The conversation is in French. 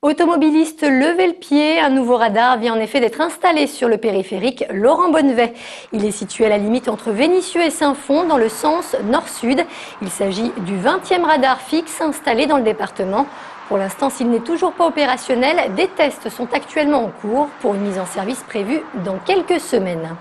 Automobilistes, levez le pied, un nouveau radar vient en effet d'être installé sur le périphérique Laurent Bonnevay. Il est situé à la limite entre Vénissieux et Saint-Fons dans le sens nord-sud. Il s'agit du 20e radar fixe installé dans le département. Pour l'instant, s'il n'est toujours pas opérationnel, des tests sont actuellement en cours pour une mise en service prévue dans quelques semaines.